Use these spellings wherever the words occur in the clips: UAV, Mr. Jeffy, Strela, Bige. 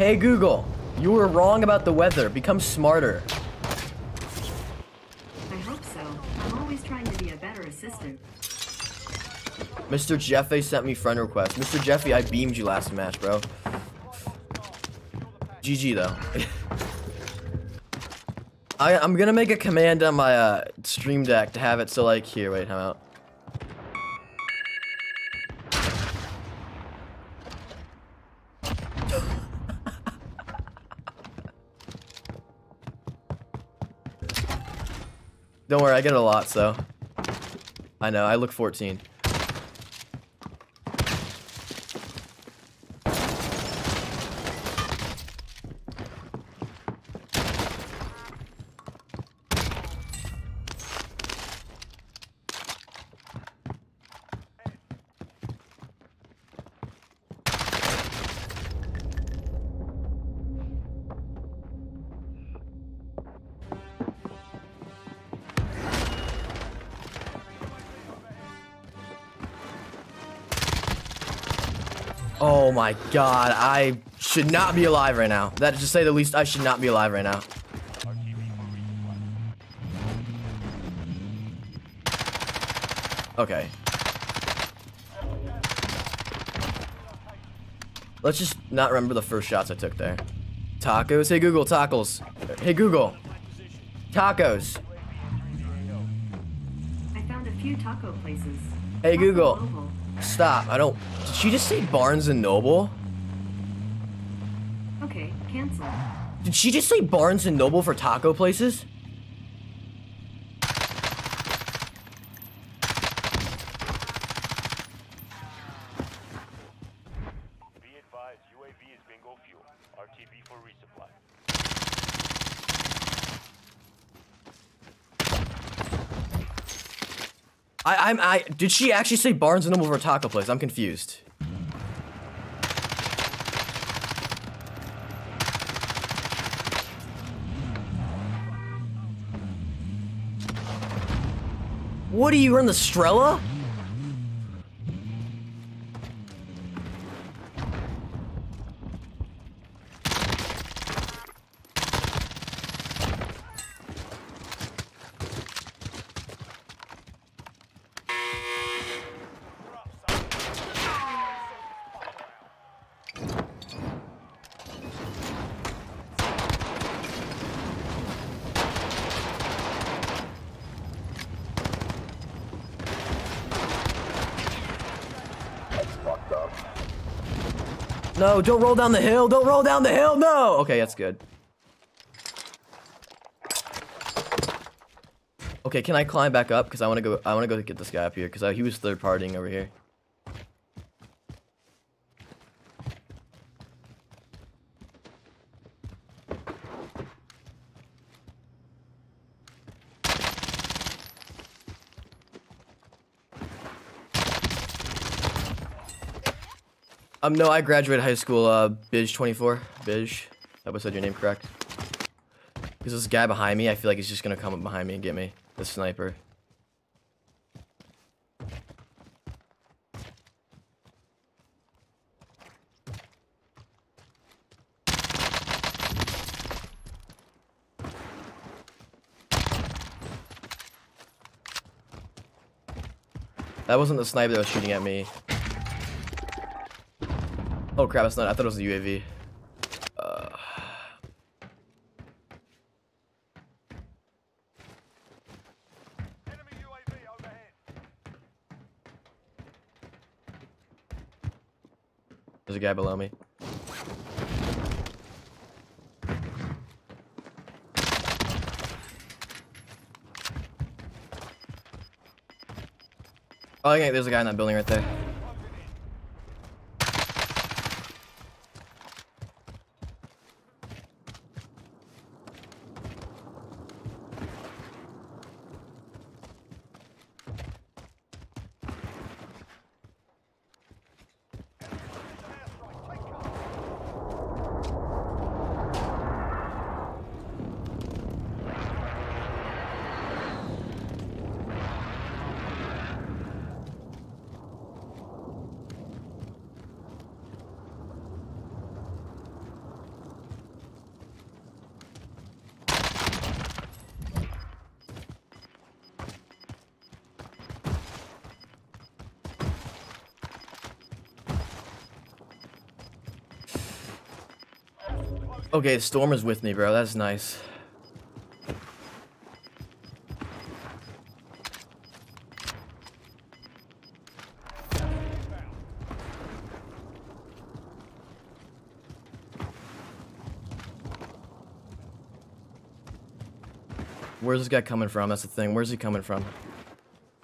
Hey Google, you were wrong about the weather. Become smarter. I hope so. I'm always trying to be a better assistant. Mr. Jeffy sent me friend request. Mr. Jeffy, I beamed you last match, bro. GG though. I'm gonna make a command on my stream deck to have it so like here, wait, I'm out. Don't worry, I get it a lot, so. I know, I look 14. Oh my god, I should not be alive right now. That is to say the least, I should not be alive right now. Okay. Let's just not remember the first shots I took there. Tacos? Hey Google, tacos. Hey Google. Tacos. I found a few taco places. Hey Google. Stop, I don't... Did she just say Barnes & Noble? Okay, cancel. Did she just say Barnes & Noble for taco places? Be advised, UAV is bingo fuel. RTV for resupply. Did she actually say Barnes & Noble for a taco place? I'm confused. What do you run the Strela? No, don't roll down the hill. Don't roll down the hill. No. Okay, that's good. Okay, can I climb back up? Because I want to go get this guy up here. Because he was third partying over here. No, I graduated high school, Bige 24. Bige. I hope I said your name correct. Because this guy behind me, I feel like he's just gonna come up behind me and get me. The sniper. That wasn't the sniper that was shooting at me. Oh crap, it's not. I thought it was a UAV. Enemy UAV overhead. There's a guy below me. Oh, yeah, there's a guy in that building right there. Okay, the storm is with me, bro. That's nice. Where's this guy coming from? That's the thing. Where's he coming from?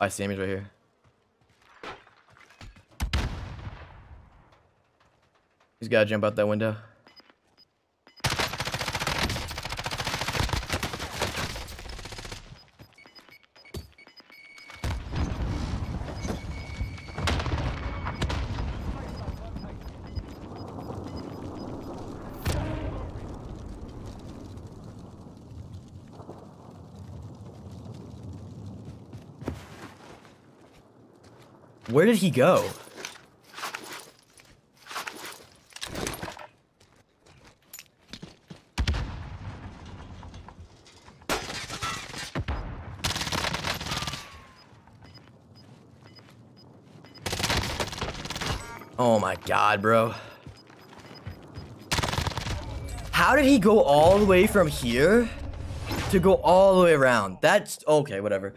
I see him. He's right here. He's got to jump out that window. Where did he go? Oh my God, bro. How did he go all the way from here to go all the way around? That's okay, whatever.